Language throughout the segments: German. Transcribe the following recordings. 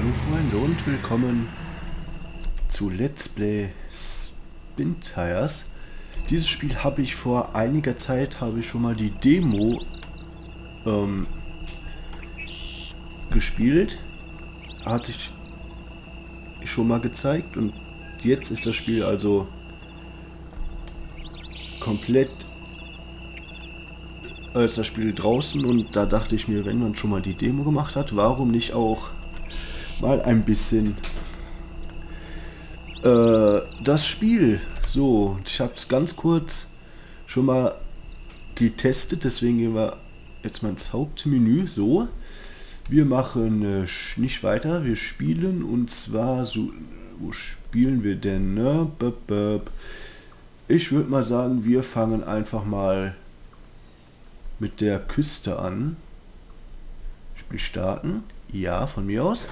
Hallo Freunde und willkommen zu Let's Play Spintires. Dieses Spiel habe ich vor einiger Zeit schon mal die Demo gespielt. Hatte ich schon mal gezeigt und jetzt ist das Spiel also komplett als das Spiel draußen, und da dachte ich mir, wenn man schon mal die Demo gemacht hat, warum nicht auch mal ein bisschen das Spiel. So, ich habe es ganz kurz schon mal getestet, deswegen gehen wir jetzt mal ins Hauptmenü. So, wir machen nicht weiter, wir spielen, und zwar so, wo spielen wir denn? Ne? Ich würde mal sagen, wir fangen einfach mal mit der Küste an. Spiel starten. Ja, von mir aus.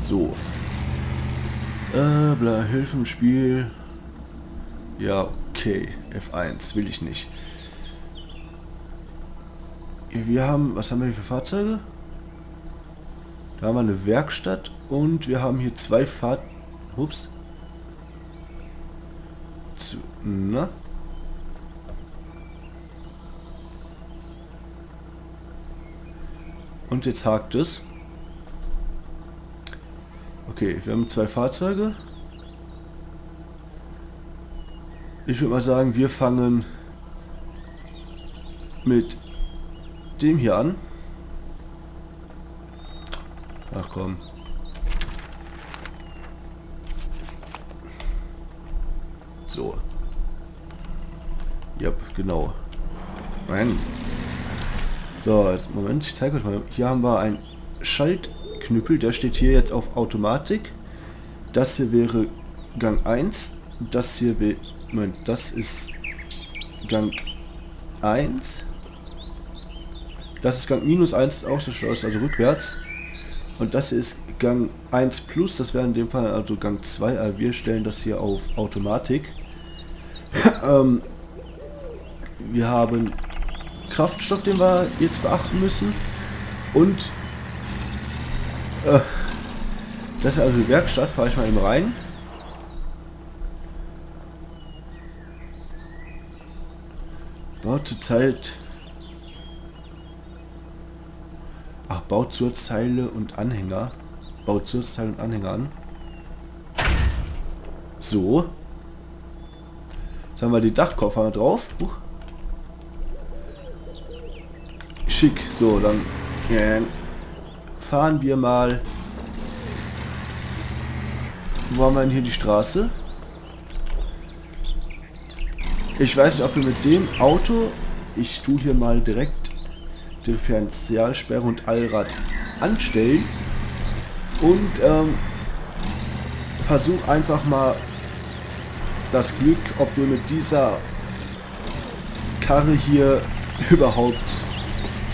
So. Hilfe im Spiel. Ja, okay. F1 will ich nicht. Wir haben, was haben wir hier für Fahrzeuge? Da haben wir eine Werkstatt und wir haben hier zwei Fahrzeuge. Ups. Na? Und jetzt hakt es. Okay, wir haben zwei Fahrzeuge. Ich würde mal sagen, wir fangen mit dem hier an. Ach komm. So. Ja, genau. Nein. So, jetzt Moment, ich zeige euch mal. Hier haben wir einen Schaltknüppel, der steht hier jetzt auf Automatik. Das hier wäre Gang 1. Das hier wäre, Moment, das ist Gang 1. Das ist Gang minus 1, auch so schlecht, also rückwärts. Und das hier ist Gang 1 plus, das wäre in dem Fall also Gang 2. Also wir stellen das hier auf Automatik. Wir haben Kraftstoff, den wir jetzt beachten müssen, und das ist also die Werkstatt. Fahre ich mal eben rein. Baut Zusatzteile und Anhänger. Baut Zusatzteile und Anhänger an. So. Jetzt haben wir die Dachkoffer drauf. Schick. So, dann fahren wir mal. Wo haben wir denn hier die Straße? Ich weiß nicht, ob wir mit dem Auto... Ich tue hier mal direkt Differentialsperre und Allrad anstellen. Und versuche einfach mal das Glück, ob wir mit dieser Karre hier überhaupt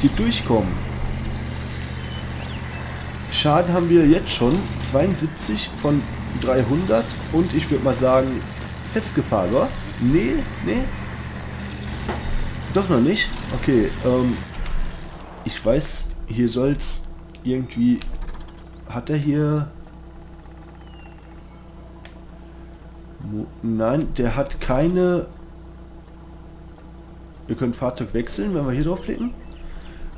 hier durchkommen. Schaden haben wir jetzt schon 72 von 300 und ich würde mal sagen festgefahren, oder? Nee, nee. Doch noch nicht. Okay, ich weiß, hier soll's irgendwie... Hat er hier... Nein, der hat keine... Wir können Fahrzeug wechseln, wenn wir hier draufklicken.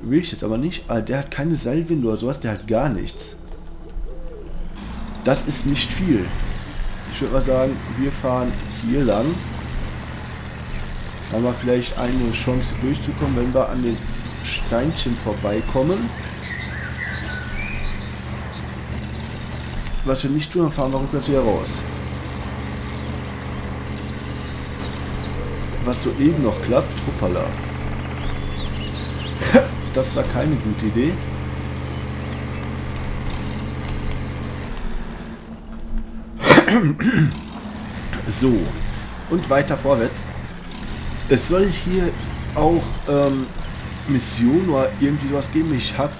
Will ich jetzt aber nicht. Ah, der hat keine Seilwinde oder sowas, der hat gar nichts. Das ist nicht viel. Ich würde mal sagen, wir fahren hier lang. Haben wir vielleicht eine Chance durchzukommen, wenn wir an den Steinchen vorbeikommen. Was wir nicht tun, dann fahren wir rückwärts wieder raus. Was soeben noch klappt, hoppala. Das war keine gute Idee. So. Und weiter vorwärts. Es soll hier auch Missionen oder irgendwie sowas geben. Ich habe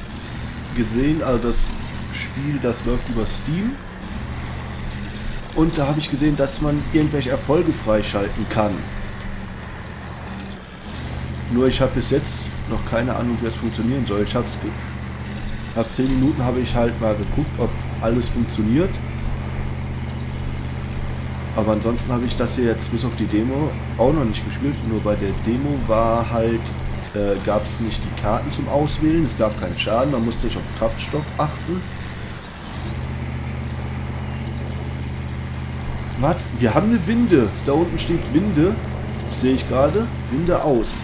gesehen, also das Spiel, das läuft über Steam. Und da habe ich gesehen, dass man irgendwelche Erfolge freischalten kann. Nur ich habe bis jetzt noch keine Ahnung, wie das funktionieren soll. Ich habe Nach 10 Minuten habe ich halt mal geguckt, ob alles funktioniert. Aber ansonsten habe ich das hier jetzt bis auf die Demo auch noch nicht gespielt. Nur bei der Demo war halt, gab es nicht die Karten zum Auswählen, es gab keinen Schaden, man musste nicht auf Kraftstoff achten. Was? Wir haben eine Winde. Da unten steht Winde. Sehe ich gerade. Winde aus.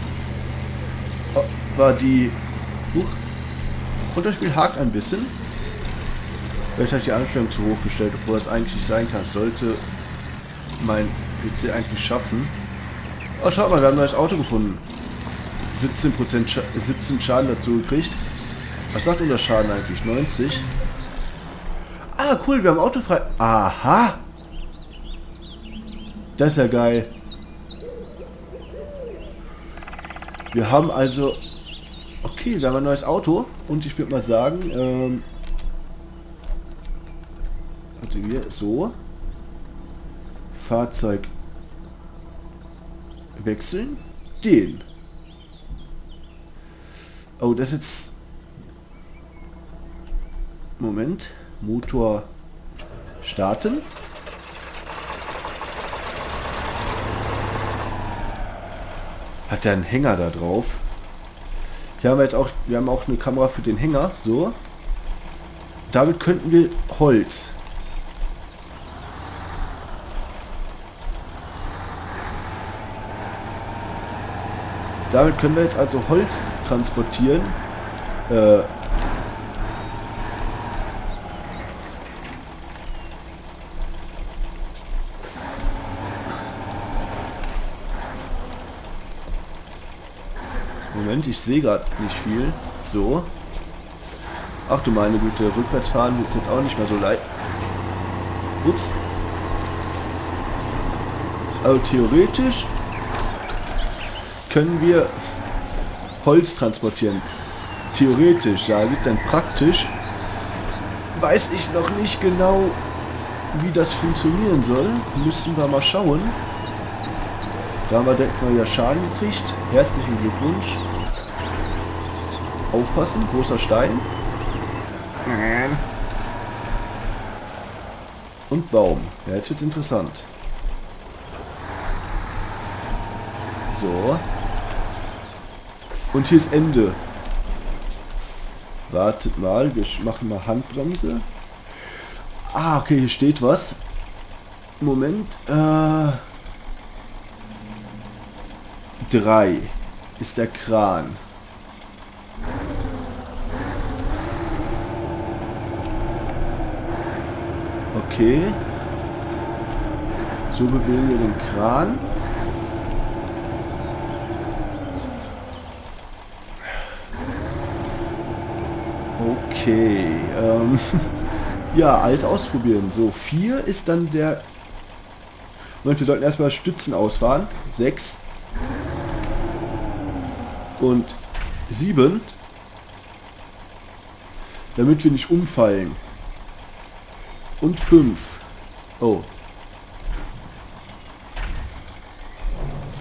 War die... Huch. Und das Spiel hakt ein bisschen. Vielleicht habe ich die Einstellung zu hoch gestellt, obwohl das eigentlich nicht sein kann. Sollte mein PC eigentlich schaffen. Oh, schau mal, wir haben ein neues Auto gefunden. 17 Schaden dazu gekriegt. Was sagt unser Schaden eigentlich? 90. Ah, cool, wir haben Auto frei... Aha! Das ist ja geil. Wir haben also... Okay, wir haben ein neues Auto. Und ich würde mal sagen... Warte, hier, so. Fahrzeug. Wechseln. Den. Oh, das ist jetzt... Moment. Motor starten. Hat der einen Hänger da drauf? Hier haben wir jetzt auch, wir haben auch eine Kamera für den Hänger, so. Damit könnten wir Holz. Damit können wir jetzt also Holz transportieren. Moment, ich sehe gerade nicht viel. So. Ach du meine Güte, rückwärts fahren ist jetzt auch nicht mehr so leicht. Ups. Also theoretisch können wir Holz transportieren. Theoretisch, sage ich, dann praktisch weiß ich noch nicht genau, wie das funktionieren soll. Müssen wir mal schauen. Da haben wir direkt mal wieder Schaden gekriegt. Herzlichen Glückwunsch. Aufpassen, großer Stein. Und Baum. Ja, jetzt wird's interessant. So. Und hier ist Ende. Wartet mal, wir machen mal Handbremse. Ah, okay, hier steht was. Moment, 3 ist der Kran. Okay. So bewegen wir den Kran. Okay. Ja, alles ausprobieren. So, 4 ist dann der... Moment, wir sollten erstmal Stützen ausfahren. 6. Und 7, damit wir nicht umfallen. Und 5. Oh.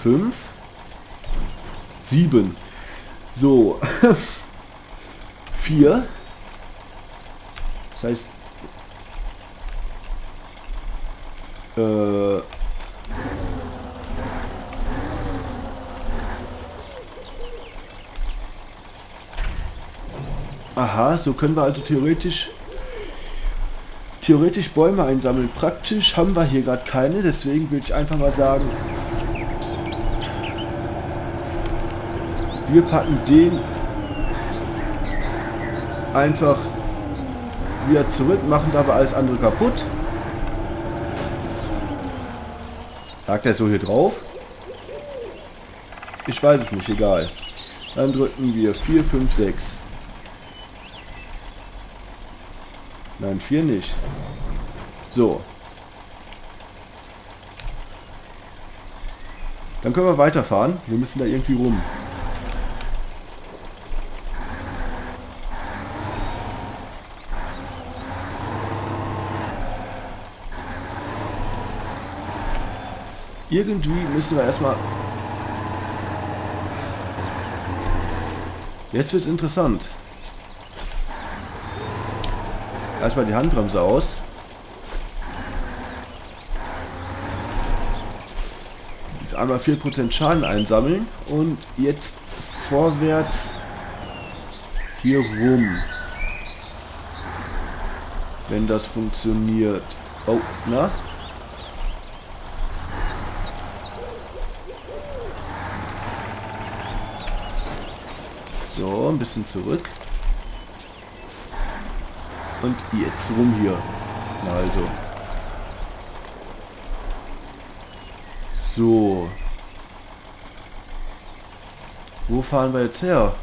5. 7. So. 4. Das heißt... 8, so können wir also theoretisch Bäume einsammeln. Praktisch haben wir hier gerade keine, deswegen würde ich einfach mal sagen, wir packen den einfach wieder zurück, machen dabei alles andere kaputt. Lag der so hier drauf? Ich weiß es nicht, egal. Dann drücken wir 4, 5, 6. Nein, 4 nicht. So. Dann können wir weiterfahren. Wir müssen da irgendwie rum. Irgendwie müssen wir erstmal... Jetzt wird's interessant. erstmal die Handbremse aus. Einmal 4% Schaden einsammeln und jetzt vorwärts hier rum. Wenn das funktioniert. Oh, na? So, ein bisschen zurück. Und jetzt rum hier. Na also. So. Wo fahren wir jetzt her?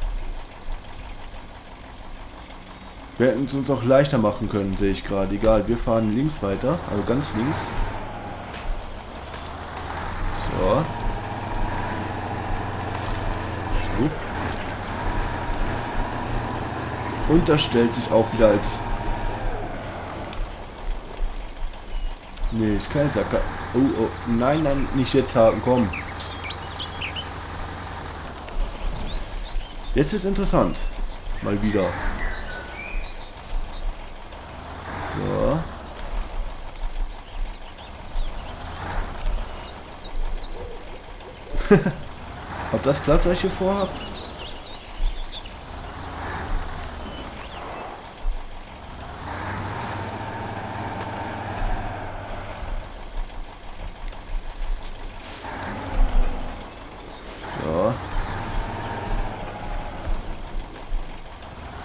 Wir hätten es uns auch leichter machen können, sehe ich gerade. Egal, wir fahren links weiter. Also ganz links. So. Und das stellt sich auch wieder als... Nee, ist keine Sackgasse. Oh, oh, nein, nein, nicht jetzt haken, komm. Jetzt wird's interessant. Mal wieder. So. Ob das klappt, was ich hier vorhabe?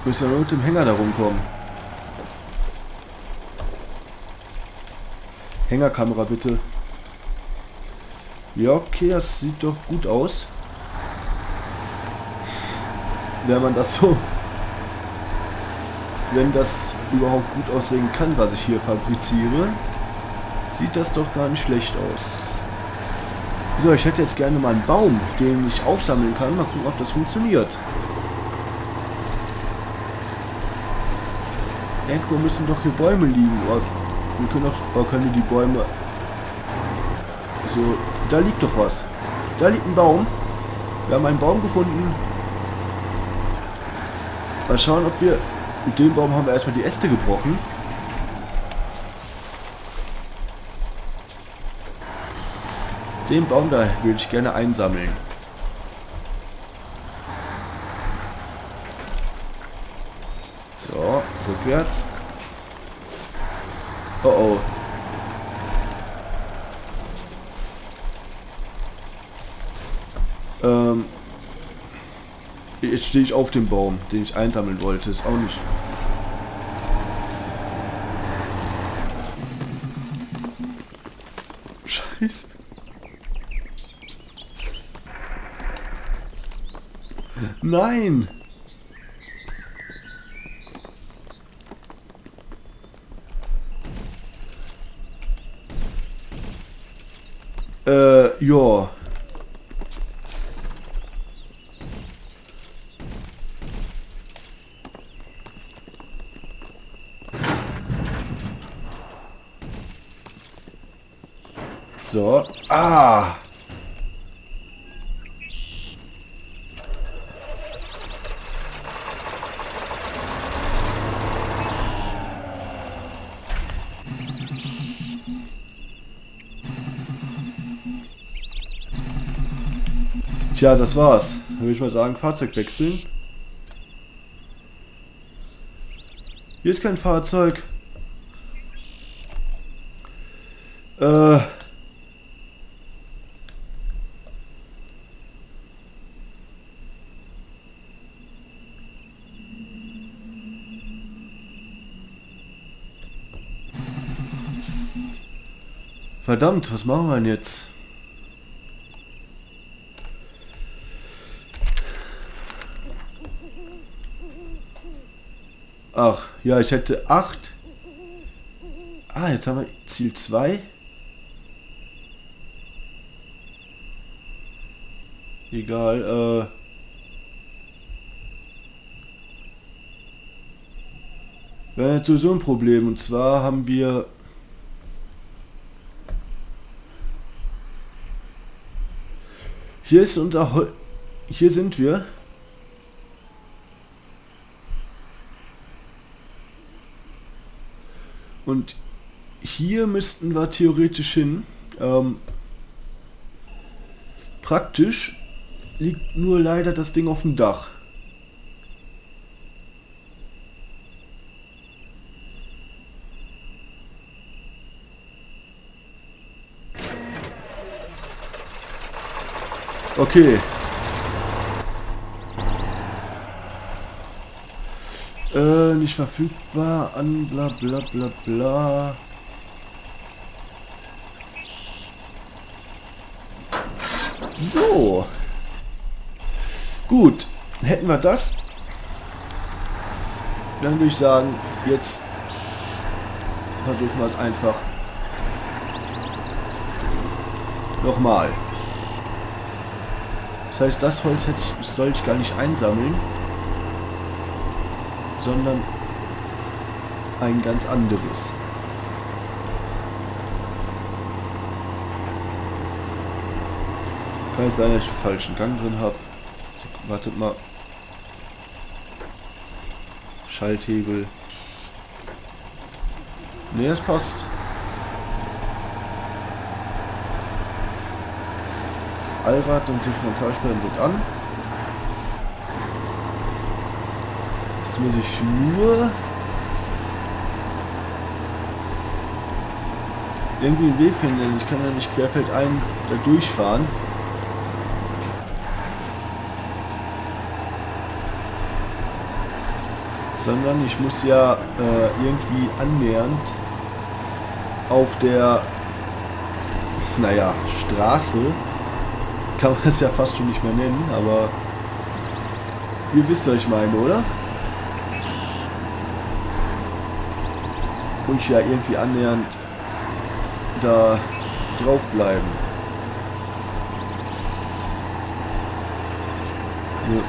Müssen wir mit dem Hänger da rumkommen. Hängerkamera bitte. Ja, okay, das sieht doch gut aus. Wenn man das so... Wenn das überhaupt gut aussehen kann, was ich hier fabriziere, sieht das doch gar nicht schlecht aus. So, ich hätte jetzt gerne mal einen Baum, den ich aufsammeln kann. Mal gucken, ob das funktioniert. Irgendwo müssen doch hier Bäume liegen. Wir können doch... können die Bäume... So, da liegt doch was. Da liegt ein Baum. Wir haben einen Baum gefunden. Mal schauen, ob wir... Mit dem Baum haben wir erstmal die Äste gebrochen. Den Baum da würde ich gerne einsammeln. So, rückwärts. Oh oh. Jetzt stehe ich auf dem Baum, den ich einsammeln wollte. Ist auch nicht. Scheiße. Nein! Ja. So. Ah! Tja, das war's. Dann würde ich mal sagen, Fahrzeug wechseln. Hier ist kein Fahrzeug. Verdammt, was machen wir denn jetzt? Ach, ja, ich hätte 8. Ah, jetzt haben wir Ziel 2. Egal, wir haben jetzt sowieso ein Problem. Und zwar haben wir... Hier ist unser Holz... Hier sind wir. Und hier müssten wir theoretisch hin. Praktisch liegt nur leider das Ding auf dem Dach. Okay. Nicht verfügbar an bla bla bla bla. So. Gut. Hätten wir das, dann würde ich sagen, jetzt versuchen wir es einfach nochmal. Das heißt, das Holz soll ich gar nicht einsammeln, sondern ein ganz anderes. Kann es sein, dass ich den falschen Gang drin habe. So, wartet mal. Schalthebel. Ne, es passt. Allrad und Differentialsperren sind an. Jetzt muss ich nur irgendwie einen Weg finden, denn ich kann ja nicht querfeldein da durchfahren. Sondern ich muss ja irgendwie annähernd auf der, naja, Straße. Kann man es ja fast schon nicht mehr nennen, aber ihr wisst, was ich meine, oder? Muss ich ja irgendwie annähernd da drauf bleiben. Ja.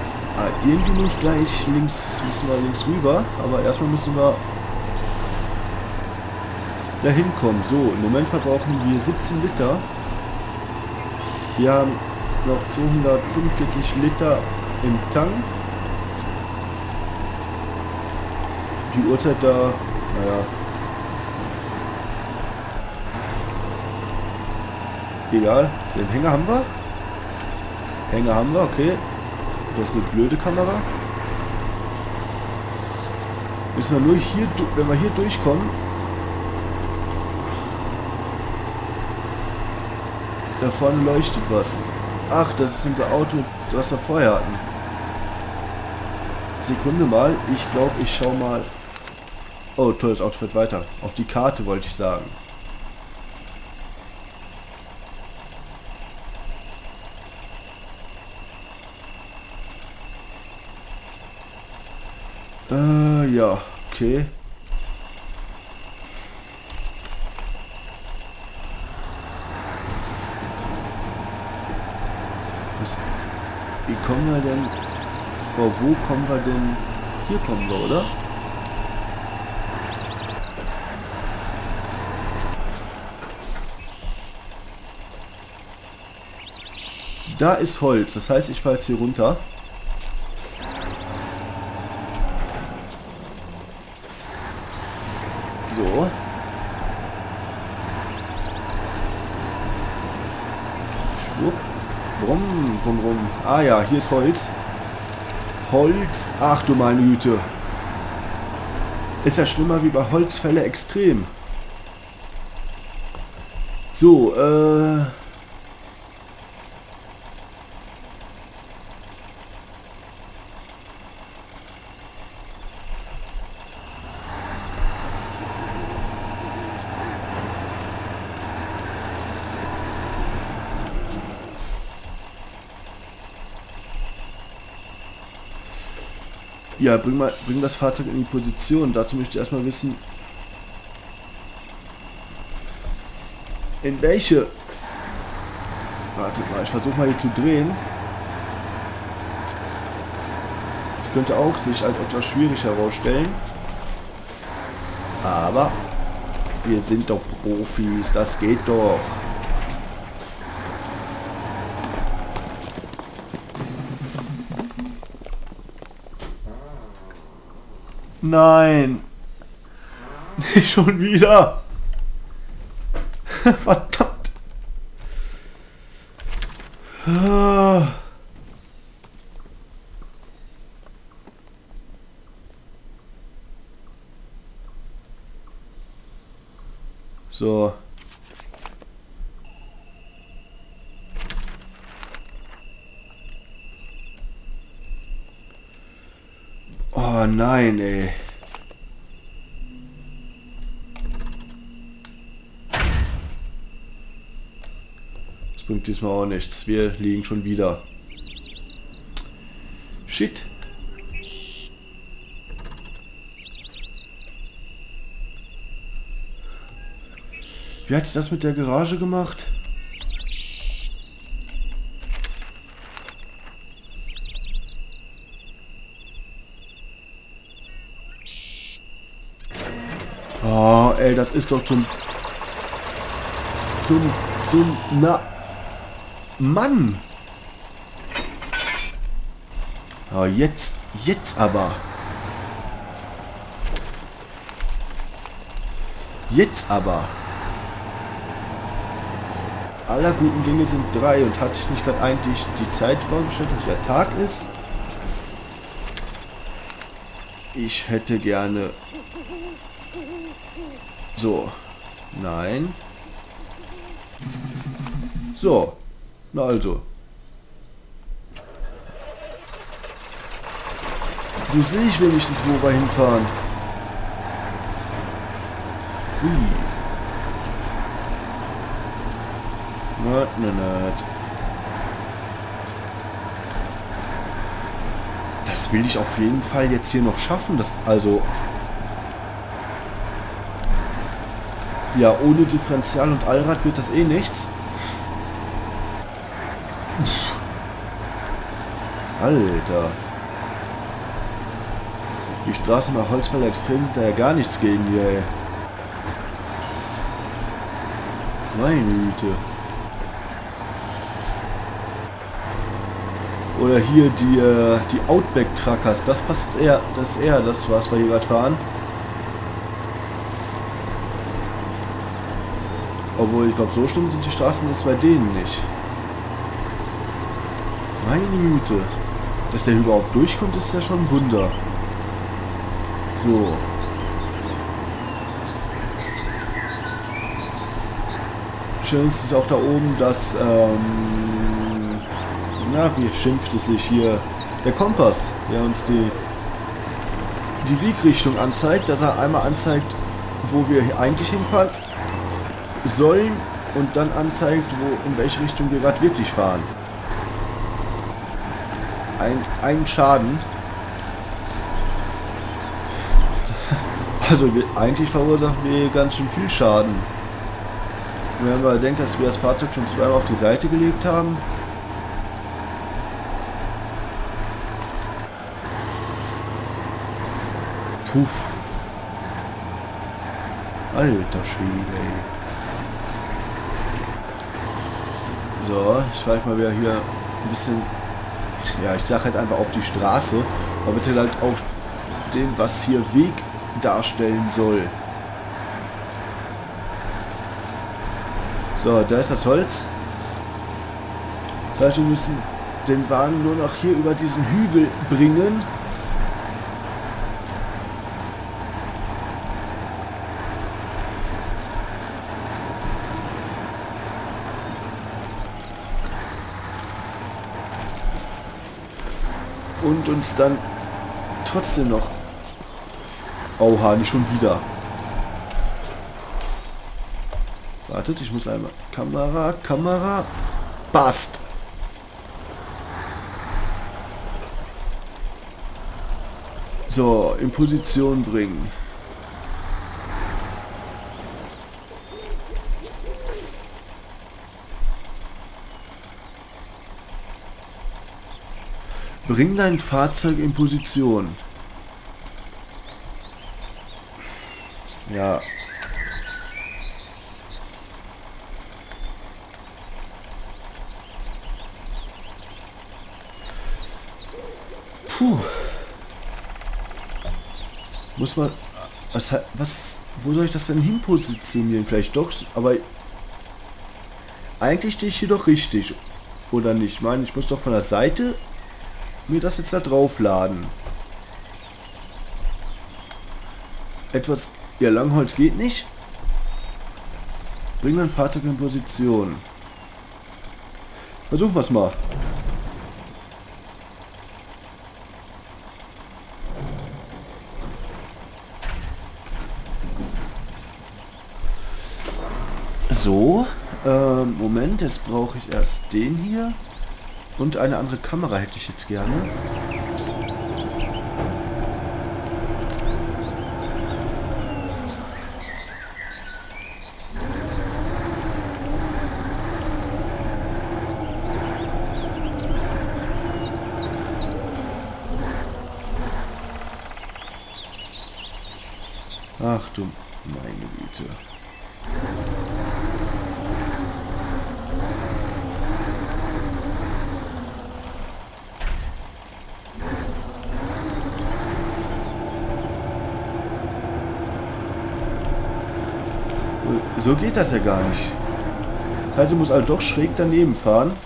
Ah, irgendwie muss ich gleich links, müssen wir links rüber, aber erstmal müssen wir da hinkommen. So, im Moment verbrauchen wir 17 Liter. Wir haben noch 245 Liter im Tank. Die Uhrzeit da, naja. Egal, den Hänger haben wir. Hänger haben wir, okay. Das ist eine blöde Kamera. Müssen wir nur hier, wenn wir hier durchkommen, da vorne leuchtet was. Ach, das ist unser Auto, was wir vorher hatten. Sekunde mal. Ich glaube, ich schau mal. Oh, toll, das Auto fährt weiter. Auf die Karte wollte ich sagen. Ja, okay. Wie kommen wir denn? Oh, wo kommen wir denn? Hier kommen wir, oder? Da ist Holz, das heißt, ich fahre jetzt hier runter. So. Schwupp. Brumm, brumm, brumm. Ah ja, hier ist Holz. Holz. Ach du meine Güte. Ist ja schlimmer wie bei Holzfälle extrem. So, ja, bring das Fahrzeug in die Position. Dazu möchte ich erstmal wissen, in welche... Wartet mal, ich versuche mal hier zu drehen. Das könnte auch sich als etwas schwierig herausstellen. Aber wir sind doch Profis, das geht doch. Nein. Schon wieder. Verdammt. So. Oh nein, ey. Das bringt diesmal auch nichts. Wir liegen schon wieder. Shit. Wie hat sie das mit der Garage gemacht? Oh, ey, das ist doch na... Mann! Oh, jetzt aber! Aller guten Dinge sind drei, und hatte ich nicht gerade eigentlich die Zeit vorgestellt, dass wieder Tag ist? Ich hätte gerne... So. Nein. So. Na also. So sehe ich wenigstens, wo wir hinfahren. Ui. Das will ich auf jeden Fall jetzt hier noch schaffen. Das also... Ja, ohne Differential und Allrad wird das eh nichts. Alter. Die Straßen nach Holzweiler Extrem sind da ja gar nichts gegen hier, ey. Meine Güte. Oder hier die Outback-Truckers. Das passt eher, das was wir hier gerade fahren. Obwohl, ich glaube, so schlimm sind die Straßen jetzt bei denen nicht. Meine Güte. Dass der überhaupt durchkommt, ist ja schon ein Wunder. So. Schön ist es auch da oben, dass... Na, wie schimpft es sich hier? Der Kompass, der uns die Wiegrichtung anzeigt, dass er einmal anzeigt, wo wir eigentlich hinfahren sollen und dann anzeigt, in welche Richtung wir gerade wirklich fahren. Ein Schaden. Also eigentlich verursachen wir ganz schön viel Schaden. Wenn man denkt, dass wir das Fahrzeug schon zweimal auf die Seite gelegt haben. Puff. Alter Schwede, ey. So, ich fahre mal wieder hier ein bisschen... Ja, ich sag halt einfach auf die Straße, aber jetzt halt auf dem, was hier Weg darstellen soll. So, da ist das Holz. Das heißt, wir müssen den Wagen nur noch hier über diesen Hügel bringen. Und uns dann trotzdem noch... Oha, nicht schon wieder. Wartet, ich muss einmal... Kamera... Passt! So, in Position bringen. Bring dein Fahrzeug in Position. Ja. Puh. Muss man... Was... Wo soll ich das denn hin positionieren? Vielleicht doch, aber eigentlich stehe ich hier doch richtig. Oder nicht? Ich meine, ich muss doch von der Seite mir das jetzt da drauf laden. Etwas... Ja, Langholz geht nicht. Bring dein Fahrzeug in Position. Versuchen wir es mal. So, Moment, jetzt brauche ich erst den hier. Und eine andere Kamera hätte ich jetzt gerne. Ach du meine Güte. So geht das ja gar nicht. Das heißt, du musst halt doch schräg daneben fahren.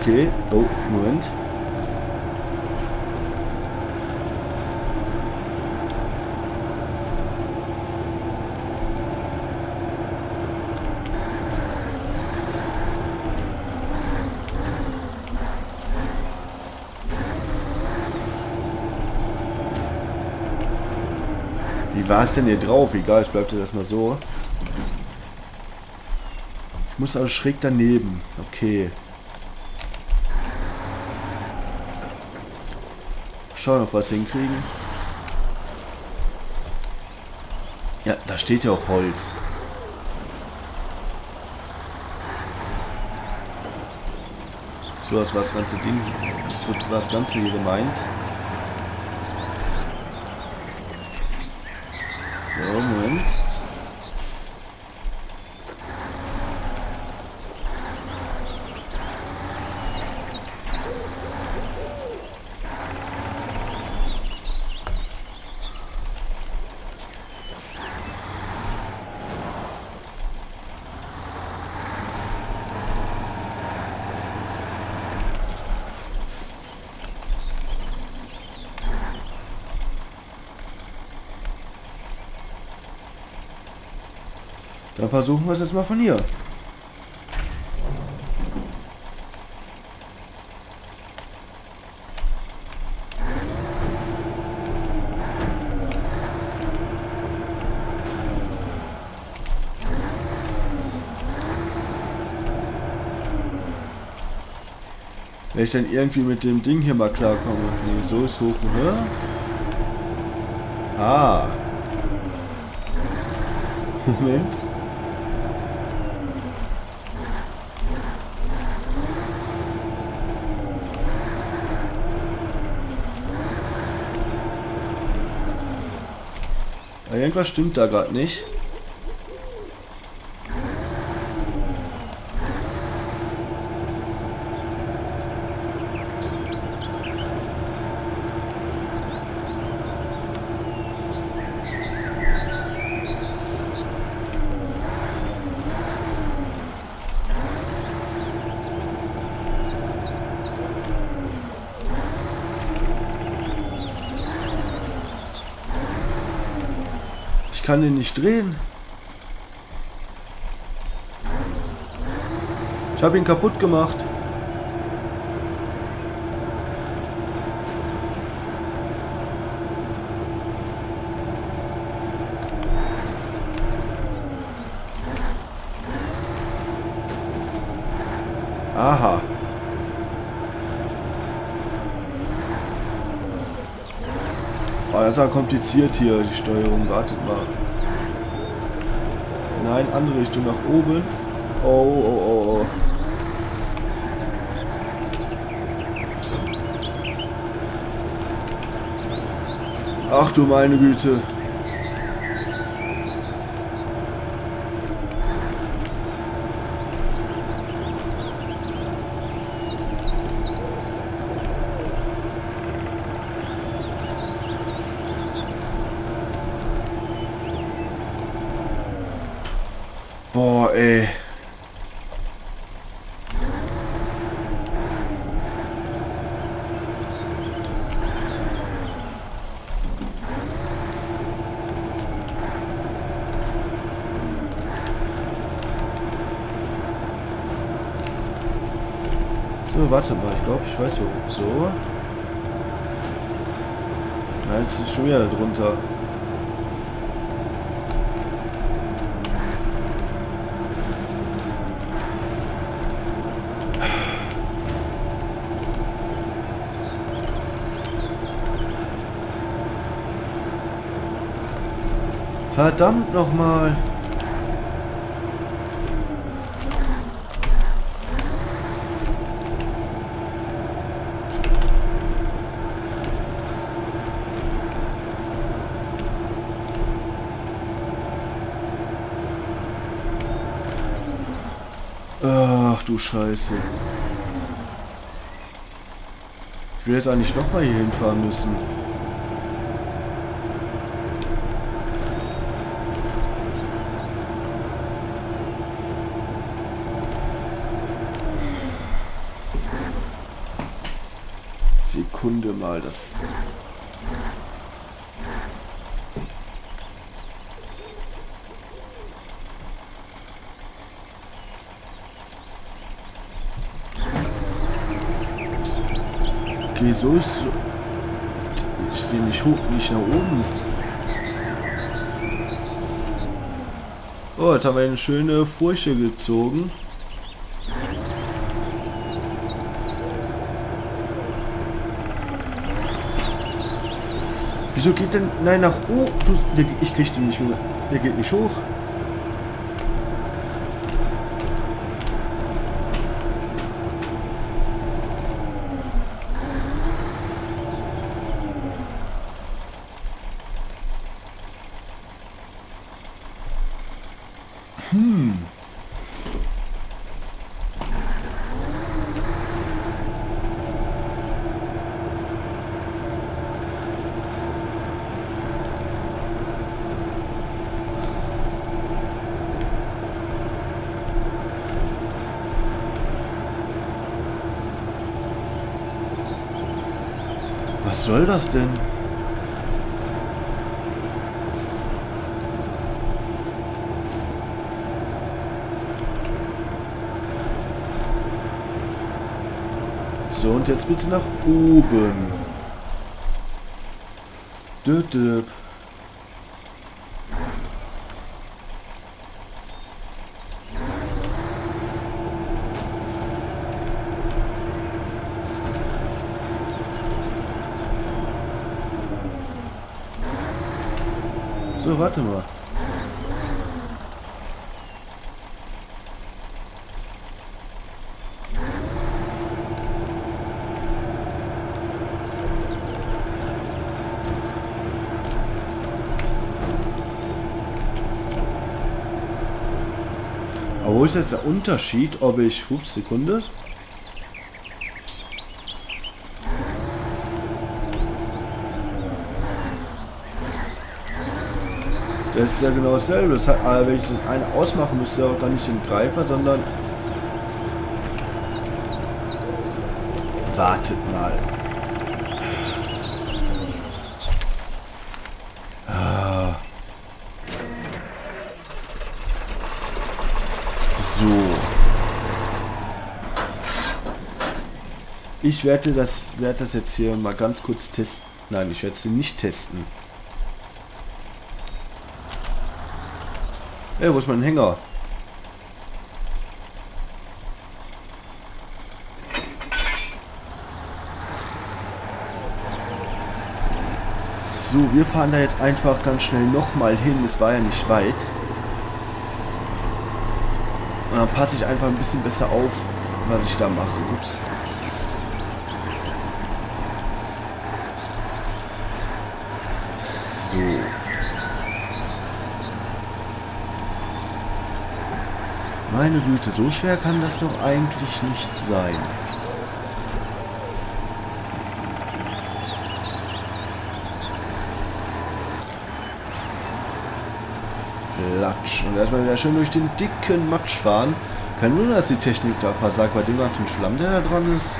Okay. Oh, Moment. War es denn hier drauf? Egal, ich bleibe das erstmal so. Ich muss also schräg daneben. Okay. Schauen, ob wir es hinkriegen. Ja, da steht ja auch Holz. So, das war das ganze Ding. So war das Ganze hier gemeint. So, Moment. Dann versuchen wir es jetzt mal von hier. Wenn ich dann irgendwie mit dem Ding hier mal klarkomme. Nee, so ist hoch und höher. Ah. Moment. Irgendwas stimmt da gerade nicht. Ich kann den nicht drehen. Ich habe ihn kaputt gemacht. Aha. Das ist kompliziert hier, die Steuerung. Wartet mal. Nein, andere Richtung, nach oben. Oh, oh, oh, oh. Ach du meine Güte. Boah, ey. So, warte mal. Ich glaube, ich weiß wo. So. Nein, jetzt ist schon wieder drunter. Verdammt nochmal! Ach du Scheiße. Ich will jetzt eigentlich nochmal hier hinfahren müssen. Sekunde mal, das... Okay, so ist... Ich stehe nicht hoch, nicht nach oben. Oh, jetzt haben wir eine schöne Furche gezogen. Wieso geht denn... Nein, nach oben... Oh, ich krieg den nicht mehr. Der geht nicht hoch. Was soll das denn? So, und jetzt bitte nach oben. Dödöp. So, warte mal. Aber wo ist jetzt der Unterschied, ob ich... Hups, Sekunde. Das ist ja genau dasselbe. Das heißt, aber wenn ich das eine ausmache, müsste ja auch dann nicht den Greifer, sondern... Wartet mal. Ah. So. Ich werde das jetzt hier mal ganz kurz testen. Nein, ich werde es nicht testen. Ey, wo ist mein Hänger? So, wir fahren da jetzt einfach ganz schnell nochmal hin. Es war ja nicht weit. Und dann passe ich einfach ein bisschen besser auf, was ich da mache. Ups. So. Meine Güte, so schwer kann das doch eigentlich nicht sein. Platsch. Und erstmal wieder schön durch den dicken Matsch fahren. Kein Wunder, dass die Technik da versagt bei dem ganzen Schlamm, der da dran ist.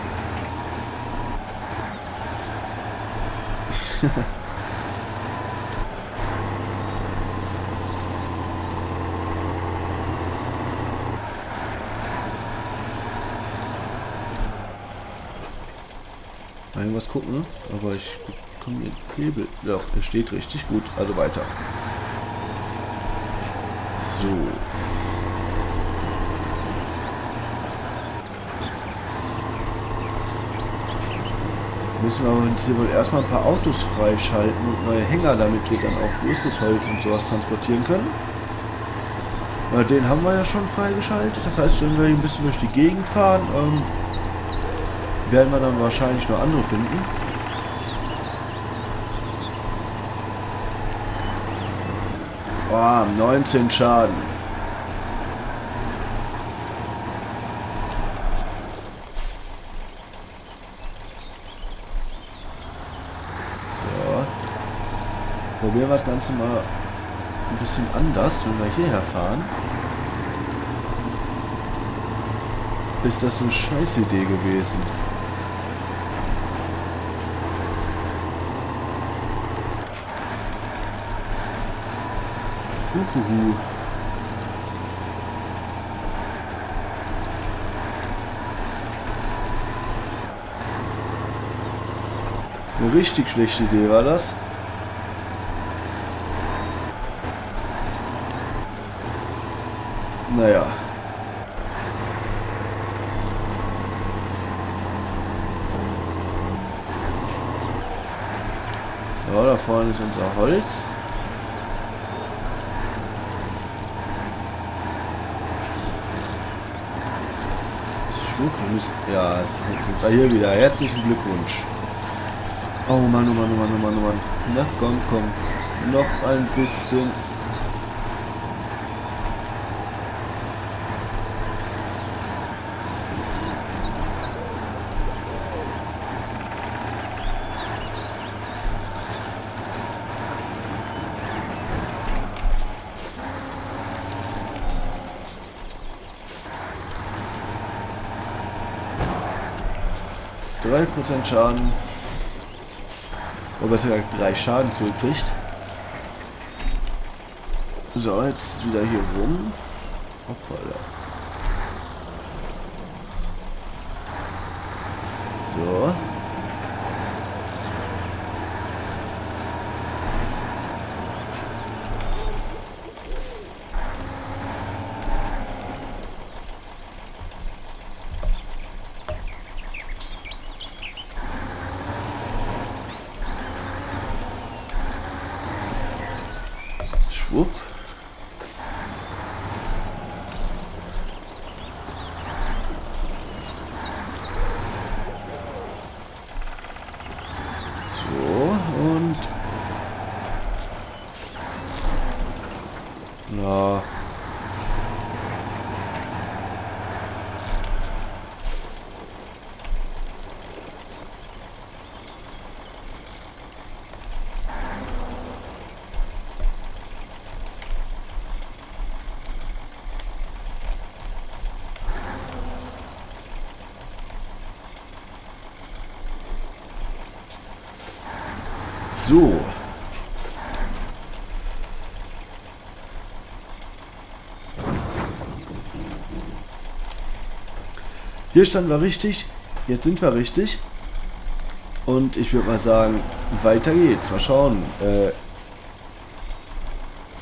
Irgendwas gucken, aber ich komme mit Hebel. Doch, der steht richtig gut. Also weiter. So. Müssen wir aber jetzt hier wohl erstmal ein paar Autos freischalten und neue Hänger, damit wir dann auch größeres Holz und sowas transportieren können. Weil den haben wir ja schon freigeschaltet. Das heißt, wenn wir hier ein bisschen durch die Gegend fahren, werden wir dann wahrscheinlich noch andere finden. Boah, 19 Schaden. So. Probieren wir das Ganze mal ein bisschen anders, wenn wir hierher fahren. Ist das eine Scheißidee gewesen? Uhuhu. Eine richtig schlechte Idee war das. Naja. So, da vorne ist unser Holz. Ja, es sind wir hier wieder. Herzlichen Glückwunsch. Oh Mann, oh Mann, oh Mann, oh Mann, oh Mann. Na komm, komm. Noch ein bisschen. Schaden. Oder besser gesagt 3 Schaden zurückkriegt. So, jetzt wieder hier rum. Hoppala. So. So. Hier standen wir richtig, jetzt sind wir richtig. Und ich würde mal sagen, weiter geht's. Mal schauen.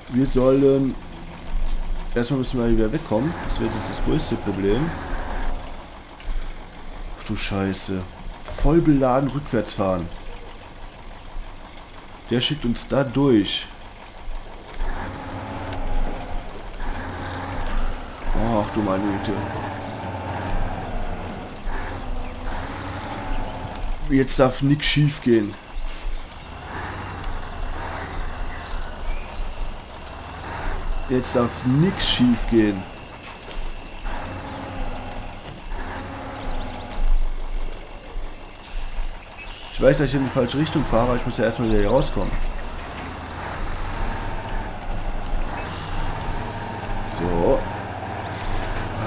Wir sollen... Erstmal müssen wir wieder wegkommen. Das wird jetzt das größte Problem. Ach du Scheiße. Voll beladen rückwärts fahren. Der schickt uns da durch. Ach du meine Güte. Jetzt darf nichts schief gehen. Jetzt darf nichts schief gehen. Ich weiß, dass ich in die falsche Richtung fahre, aber ich muss ja erstmal wieder hier rauskommen. So.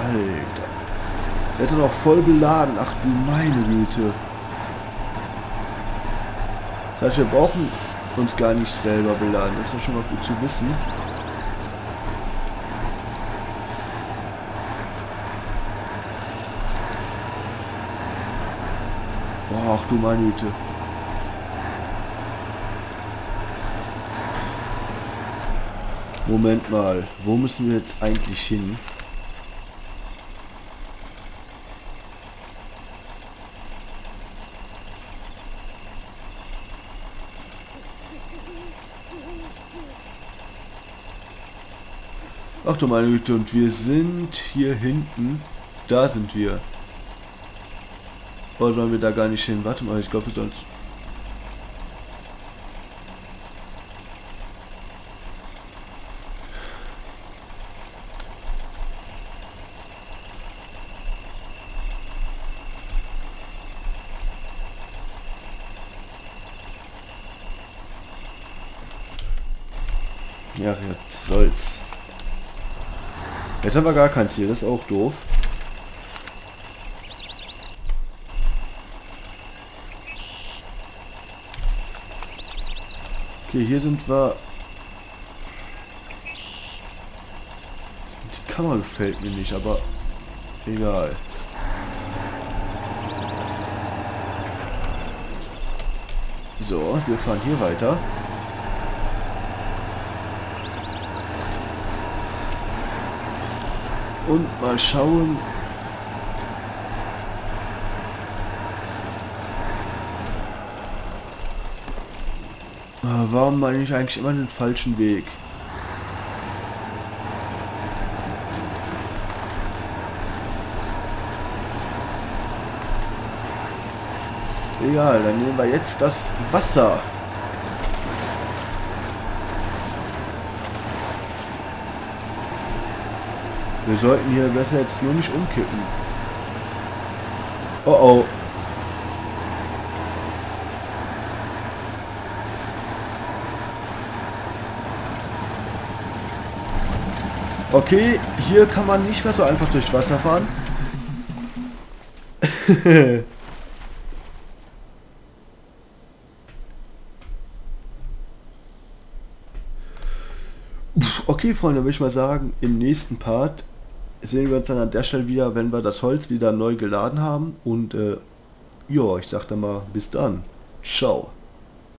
Alter. Der ist noch voll beladen. Ach du meine Güte. Das heißt, wir brauchen uns gar nicht selber beladen. Das ist ja schon mal gut zu wissen. Ach du meine Güte. Moment mal, wo müssen wir jetzt eigentlich hin? Ach du meine Güte, und wir sind hier hinten. Da sind wir. Oder sollen wir da gar nicht hin? Warte mal, ich glaube, wir sollen... Ja, jetzt soll's. Jetzt haben wir gar kein Ziel, das ist auch doof. Okay, hier sind wir... Die Kamera gefällt mir nicht, aber... Egal. So, wir fahren hier weiter. Und mal schauen... Warum meine ich eigentlich immer den falschen Weg? Egal, dann nehmen wir jetzt das Wasser. Wir sollten hier besser jetzt nur nicht umkippen. Oh oh. Okay, hier kann man nicht mehr so einfach durch Wasser fahren. Okay, Freunde, würde ich mal sagen, im nächsten Part sehen wir uns dann an der Stelle wieder, wenn wir das Holz wieder neu geladen haben. Und ja, ich sag dann mal, bis dann. Ciao.